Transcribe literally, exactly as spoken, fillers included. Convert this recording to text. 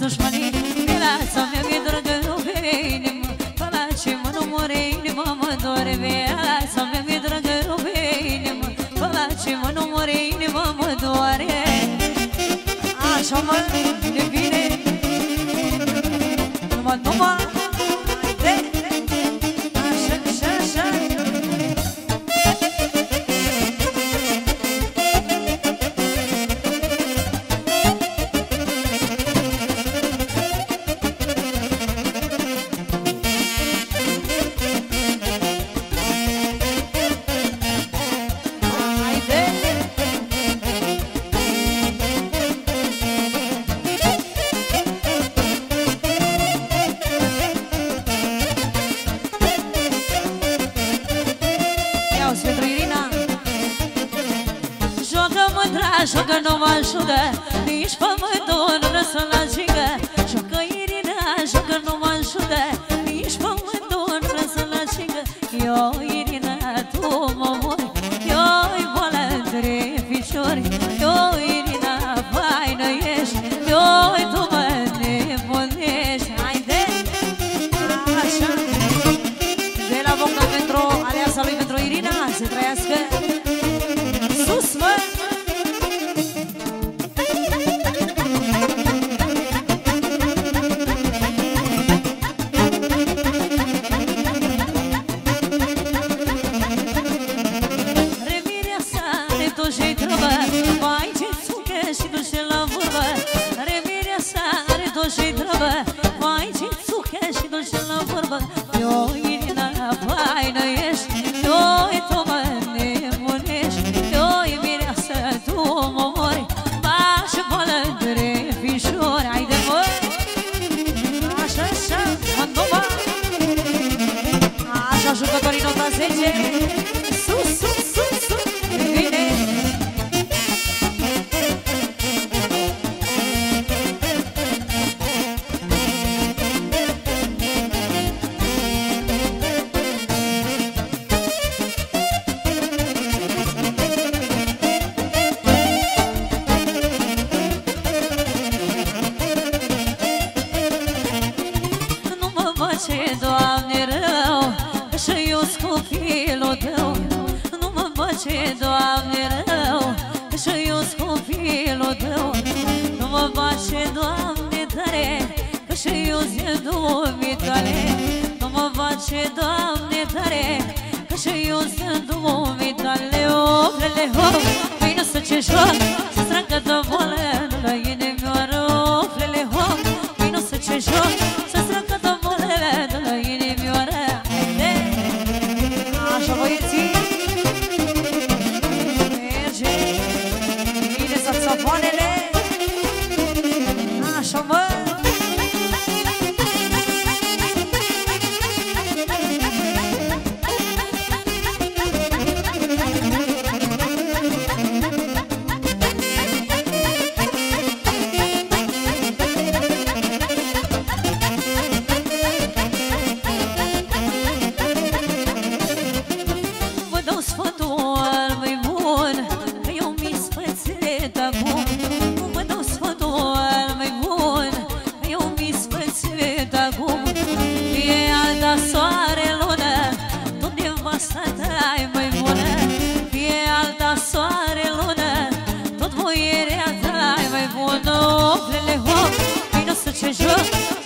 dușmanii, de lasă mi-a gândit că nu vei, palace mă nu more, inimă mă dore, viața mi-a gândit că nu vei, palace mă nu more, inimă mă dore. Așa mă vine bine, numai numai, așa, așa, așa. Joacă nu mă ajută, nici pământul nu se lașigă. Joacă Irina, joacă nu mă ajută, nici pământul nu se lașigă. Eu, Irina, tu mă mori, eu-i boală între piciori. Eu, Irina, faină ești, eu-i tu mă nebunești. Haide! Așa! De la Bogdan pentru aleasa lui, pentru Irina, să trăiască. Sus, mă! Și drăbă, mai ce țuche și duce la vorbă. Eu, Irina, faină ești, eu-i tu mă nebunești, eu-i mireasă, tu mă mori, bași boală între fișori. Ai de voi? Așa, așa, mă-nduma. Așa, jucătorii nota zece. Doamne rău, și eu-s copilul tău. Nu mă face, Doamne rău, și eu-s copilul tău. Nu mă face, Doamne tare, și eu-s de dumitale. Nu mă face, Doamne tare, și eu-s de dumitale. Oprele, hop, vină să ce joc, să strângă dovolă la inimioară. Oprele, hop, vină să ce joc, să strângă dovolă. Hop, vino să ce joc,